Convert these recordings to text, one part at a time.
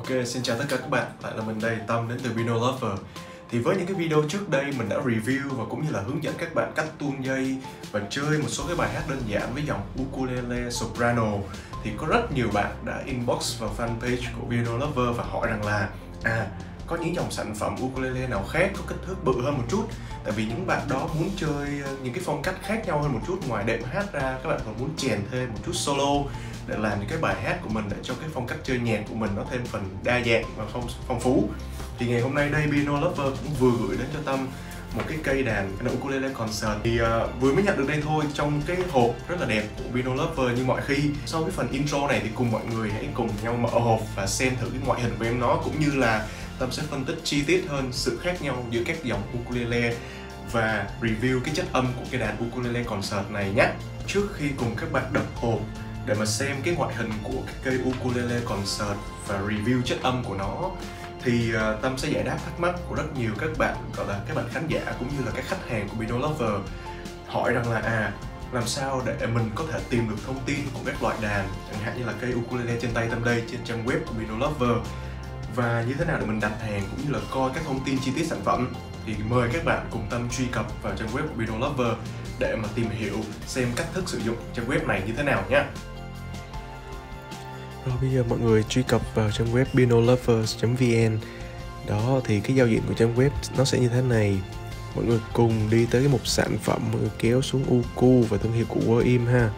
Ok, xin chào tất cả các bạn, lại là mình đây, Tâm đến từ Bino Lover. Thì với những cái video trước đây mình đã review và cũng như là hướng dẫn các bạn cách tuôn dây và chơi một số cái bài hát đơn giản với dòng ukulele soprano. Thì có rất nhiều bạn đã inbox vào fanpage của Bino Lover và hỏi rằng là có những dòng sản phẩm ukulele nào khác có kích thước bự hơn một chút. Tại vì những bạn đó muốn chơi những cái phong cách khác nhau hơn một chút, ngoài đệm hát ra các bạn còn muốn chèn thêm một chút solo để làm những cái bài hát của mình, để cho cái phong cách chơi nhạc của mình nó thêm phần đa dạng và phong phú. Thì ngày hôm nay đây Bino Lover cũng vừa gửi đến cho Tâm một cái cây đàn ukulele concert. Thì vừa mới nhận được đây thôi, trong cái hộp rất là đẹp của Bino Lover như mọi khi. Sau cái phần intro này thì cùng mọi người hãy cùng nhau mở hộp và xem thử cái ngoại hình của em nó, cũng như là Tâm sẽ phân tích chi tiết hơn sự khác nhau giữa các dòng ukulele và review cái chất âm của cái đàn ukulele concert này nhé. Trước khi cùng các bạn đập hộp để mà xem cái ngoại hình của cái cây ukulele concert và review chất âm của nó, thì Tâm sẽ giải đáp thắc mắc của rất nhiều các bạn, gọi là các bạn khán giả cũng như là các khách hàng của Bino Lover hỏi rằng là làm sao để mình có thể tìm được thông tin của các loại đàn, chẳng hạn như là cây ukulele trên tay Tâm đây trên trang web của Bino Lover, và như thế nào để mình đặt hàng cũng như là coi các thông tin chi tiết sản phẩm. Thì mời các bạn cùng Tâm truy cập vào trang web của Bino Lover để mà tìm hiểu xem cách thức sử dụng trang web này như thế nào nhé. Rồi bây giờ mọi người truy cập vào trang web binolovers.vn. Đó thì cái giao diện của trang web nó sẽ như thế này. Mọi người cùng đi tới cái mục sản phẩm, mọi người kéo xuống Uku và thương hiệu của Woim ha.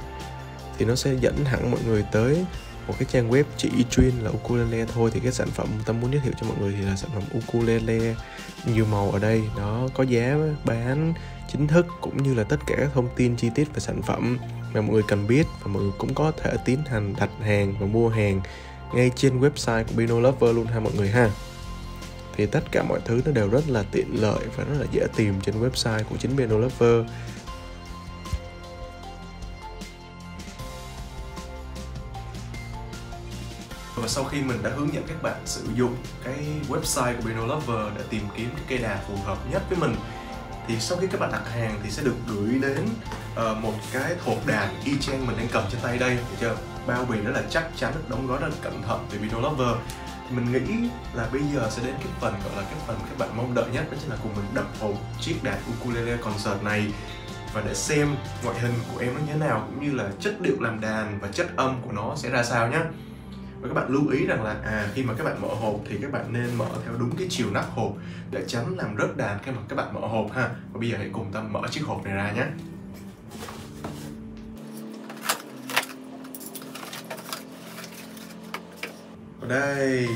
Thì nó sẽ dẫn hẳn mọi người tới một cái trang web chỉ chuyên là ukulele thôi. Thì cái sản phẩm Tâm muốn giới thiệu cho mọi người thì là sản phẩm ukulele nhiều màu ở đây. Nó có giá bán chính thức cũng như là tất cả các thông tin chi tiết về sản phẩm mà mọi người cần biết, và mọi người cũng có thể tiến hành đặt hàng và mua hàng ngay trên website của Bino Lover luôn ha mọi người ha. Thì tất cả mọi thứ nó đều rất là tiện lợi và rất là dễ tìm trên website của chính Bino Lover. Và sau khi mình đã hướng dẫn các bạn sử dụng cái website của Bino Lover để tìm kiếm cái cây đàn phù hợp nhất với mình, thì sau khi các bạn đặt hàng thì sẽ được gửi đến một cái hộp đàn y chang mình đang cầm trên tay đây, được chưa? Bao bì rất là chắc chắn, đóng gói rất là cẩn thận từ Bino Lover. Thì mình nghĩ là bây giờ sẽ đến cái phần gọi là cái phần các bạn mong đợi nhất, đó chính là cùng mình đập hộp chiếc đàn ukulele concert này và để xem ngoại hình của em nó như thế nào, cũng như là chất liệu làm đàn và chất âm của nó sẽ ra sao nhé. Và các bạn lưu ý rằng là khi mà các bạn mở hộp thì các bạn nên mở theo đúng cái chiều nắp hộp để tránh làm rớt đàn khi mà các bạn mở hộp ha. Và bây giờ hãy cùng Tâm mở chiếc hộp này ra nhé. Ở đây,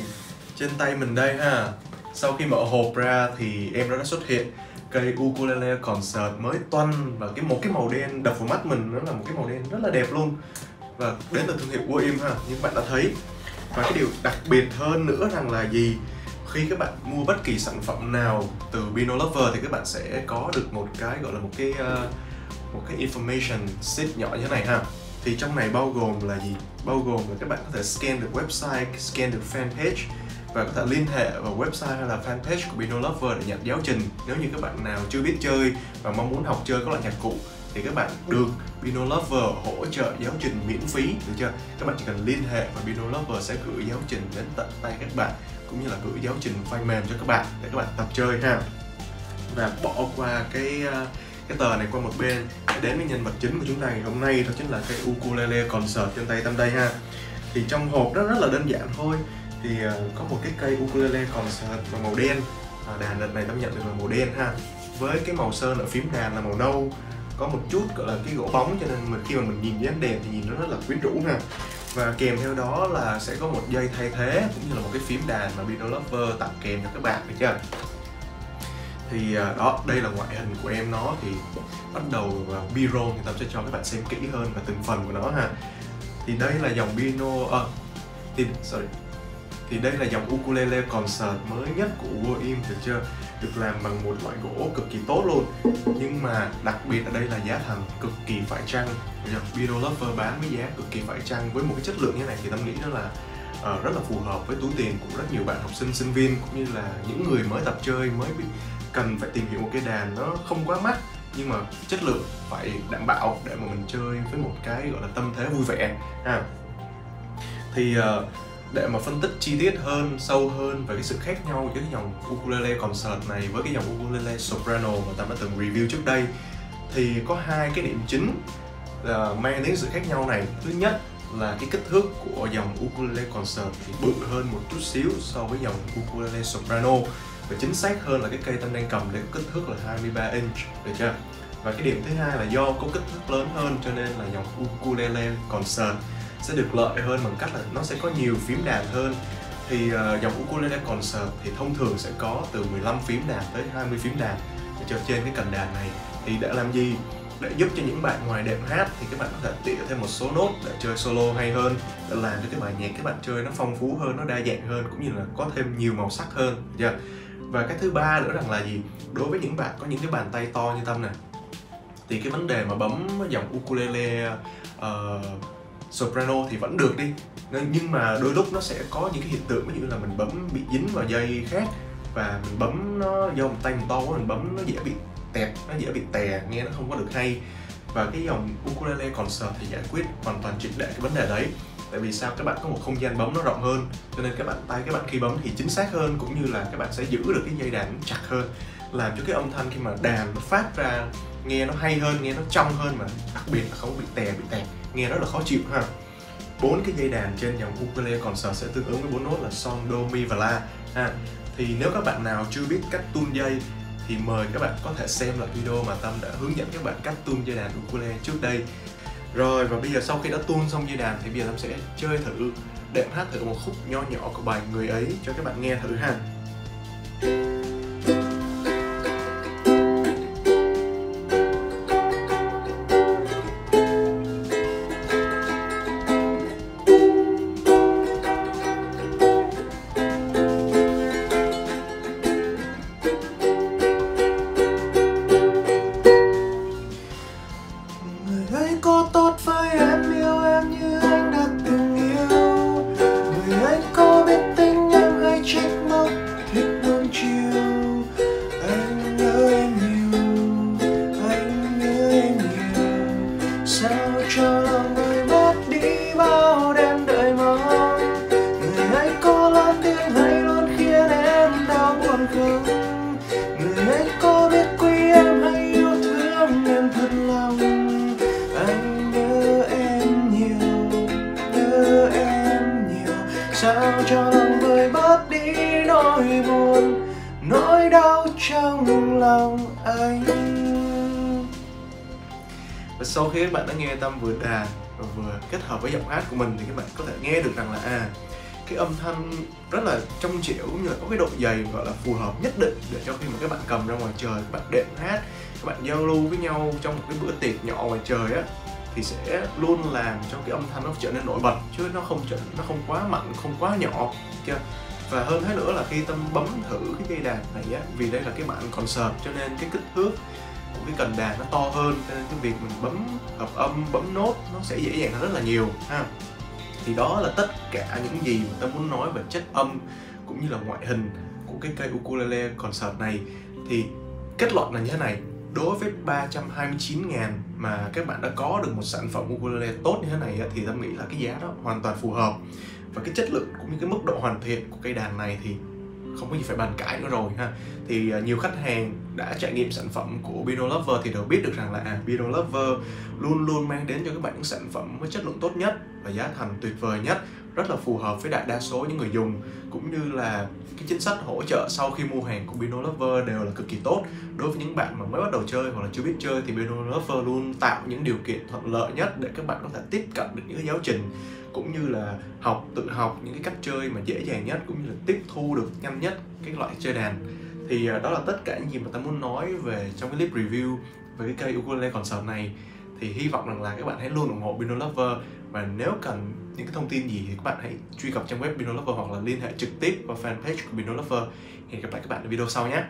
trên tay mình đây ha. Sau khi mở hộp ra thì em nó đã xuất hiện cây ukulele concert mới toanh, và một cái màu đen đập vào mắt mình, nó là một cái màu đen rất là đẹp luôn. Và đến từ thương hiệu Woim ha, như các bạn đã thấy. Và cái điều đặc biệt hơn nữa rằng là gì? Khi các bạn mua bất kỳ sản phẩm nào từ Bino Lover thì các bạn sẽ có được một cái gọi là một cái information sheet nhỏ như thế này ha. Thì trong này bao gồm là gì? Bao gồm là các bạn có thể scan được website, scan được fanpage và có thể liên hệ vào website hay là fanpage của Bino Lover để nhận giáo trình. Nếu như các bạn nào chưa biết chơi và mong muốn học chơi các loại nhạc cụ thì các bạn được Bino Lover hỗ trợ giáo trình miễn phí, được chưa? Các bạn chỉ cần liên hệ và Bino Lover sẽ gửi giáo trình đến tận tay các bạn, cũng như là gửi giáo trình file mềm cho các bạn để các bạn tập chơi ha. Và bỏ qua cái tờ này qua một bên để đến với nhân vật chính của chúng ta ngày hôm nay, đó chính là cái ukulele concert trên tay Tâm đây ha. Thì trong hộp đó rất là đơn giản thôi. Thì có một cái cây ukulele concert mà màu đen, đàn lần này Tâm nhận được là màu đen ha. Với cái màu sơn ở phím đàn là màu nâu, có một chút gọi là cái gỗ bóng, cho nên khi mà mình nhìn dáng đèn thì nhìn nó rất là quyến rũ ha. Và kèm theo đó là sẽ có một dây thay thế cũng như là một cái phím đàn mà Bino Lover tặng kèm cho các bạn, được chưa? Thì đó, đây là ngoại hình của em nó. Thì bắt đầu vào B-roll thì Tâm sẽ cho các bạn xem kỹ hơn và từng phần của nó ha. Thì đây là dòng dòng ukulele concert mới nhất của Woim, được chưa? Được làm bằng một loại gỗ cực kỳ tốt luôn. Nhưng mà đặc biệt ở đây là giá thành cực kỳ phải chăng. Bino Lover bán với giá cực kỳ phải chăng, với một cái chất lượng như thế này thì Tâm nghĩ nó là rất là phù hợp với túi tiền của rất nhiều bạn học sinh, sinh viên, cũng như là những người mới tập chơi, mới cần phải tìm hiểu một cái đàn nó không quá mắc nhưng mà chất lượng phải đảm bảo để mà mình chơi với một cái gọi là tâm thế vui vẻ ha. Thì để mà phân tích chi tiết hơn, sâu hơn về cái sự khác nhau giữa cái dòng ukulele concert này với cái dòng ukulele soprano mà Tâm đã từng review trước đây, thì có hai cái điểm chính là mang đến sự khác nhau này. Thứ nhất là cái kích thước của dòng ukulele concert thì bự hơn một chút xíu so với dòng ukulele soprano, và chính xác hơn là cái cây Tâm đang cầm để kích thước là 23 inch, được chưa? Và cái điểm thứ hai là do có kích thước lớn hơn cho nên là dòng ukulele concert sẽ được lợi hơn bằng cách là nó sẽ có nhiều phím đàn hơn. Thì dòng ukulele concert thì thông thường sẽ có từ 15 phím đàn tới 20 phím đàn cho trên cái cần đàn này. Thì để làm gì? Để giúp cho những bạn ngoài đệm hát thì các bạn có thể tỉa thêm một số nốt để chơi solo hay hơn, để làm cho cái bài nhạc các bạn chơi nó phong phú hơn, nó đa dạng hơn, cũng như là có thêm nhiều màu sắc hơn. Và cái thứ ba nữa rằng là gì? Đối với những bạn có những cái bàn tay to như Tâm này, thì cái vấn đề mà bấm dòng ukulele soprano thì vẫn được đi, nhưng mà đôi lúc nó sẽ có những cái hiện tượng như là mình bấm bị dính vào dây khác, và mình bấm nó do một tay mình to quá, mình bấm nó dễ bị tẹt, nó dễ bị tè, nghe nó không có được hay. Và cái dòng ukulele concert thì giải quyết hoàn toàn triệt để cái vấn đề đấy. Tại vì sao? Các bạn có một không gian bấm nó rộng hơn, cho nên các bạn tay các bạn khi bấm thì chính xác hơn, cũng như là các bạn sẽ giữ được cái dây đàn chặt hơn, làm cho cái âm thanh khi mà đàn nó phát ra nghe nó hay hơn, nghe nó trong hơn, mà đặc biệt là không bị tè, bị tẹt, nghe rất là khó chịu ha. 4 cái dây đàn trên dòng ukulele concert sẽ tương ứng với 4 nốt là Sol, Do, Mi và La ha. Thì nếu các bạn nào chưa biết cách tun dây thì mời các bạn có thể xem lại video mà Tâm đã hướng dẫn các bạn cách tun dây đàn ukulele trước đây. Rồi, và bây giờ sau khi đã tun xong dây đàn thì bây giờ Tâm sẽ chơi thử, đệm hát thử một khúc nho nhỏ của bài Người Ấy cho các bạn nghe thử ha. Sao cho lòng người bớt đi nỗi buồn, nỗi đau trong lòng anh. Và sau khi các bạn đã nghe Tâm vừa đàn và vừa kết hợp với giọng hát của mình thì các bạn có thể nghe được rằng là cái âm thanh rất là trong trẻo, cũng như là có cái độ dày gọi là phù hợp nhất định để cho khi mà các bạn cầm ra ngoài trời, các bạn đệm hát, các bạn giao lưu với nhau trong một cái bữa tiệc nhỏ ngoài trời á, thì sẽ luôn làm cho cái âm thanh nó trở nên nổi bật, chứ nó không quá mạnh, không quá nhỏ chưa? Và hơn thế nữa là khi Tâm bấm thử cái dây đàn này á, vì đây là cái bản concert cho nên cái kích thước của cái cần đàn nó to hơn, cho nên cái việc mình bấm hợp âm, bấm nốt nó sẽ dễ dàng hơn rất là nhiều ha. Thì đó là tất cả những gì mà Tâm muốn nói về chất âm cũng như là ngoại hình của cái cây ukulele concert này. Thì kết luận là như thế này: đối với 329.000 mà các bạn đã có được một sản phẩm ukulele tốt như thế này thì Tâm nghĩ là cái giá đó hoàn toàn phù hợp, và cái chất lượng cũng như cái mức độ hoàn thiện của cây đàn này thì không có gì phải bàn cãi nữa rồi ha. Thì nhiều khách hàng đã trải nghiệm sản phẩm của Bino Lover thì đều biết được rằng là Bino Lover luôn luôn mang đến cho các bạn những sản phẩm với chất lượng tốt nhất và giá thành tuyệt vời nhất, rất là phù hợp với đại đa số những người dùng, cũng như là cái chính sách hỗ trợ sau khi mua hàng của Bino Lover đều là cực kỳ tốt. Đối với những bạn mà mới bắt đầu chơi hoặc là chưa biết chơi thì Bino Lover luôn tạo những điều kiện thuận lợi nhất để các bạn có thể tiếp cận được những cái giáo trình, cũng như là tự học những cái cách chơi mà dễ dàng nhất, cũng như là tiếp thu được nhanh nhất cái loại chơi đàn. Thì đó là tất cả những gì mà ta muốn nói về trong cái clip review về cái cây ukulele concert này. Thì hy vọng rằng là các bạn hãy luôn ủng hộ Bino Lover, và nếu cần những cái thông tin gì thì các bạn hãy truy cập trang web Bino Lover hoặc là liên hệ trực tiếp qua fanpage của Bino Lover. Hẹn gặp lại các bạn ở video sau nhé.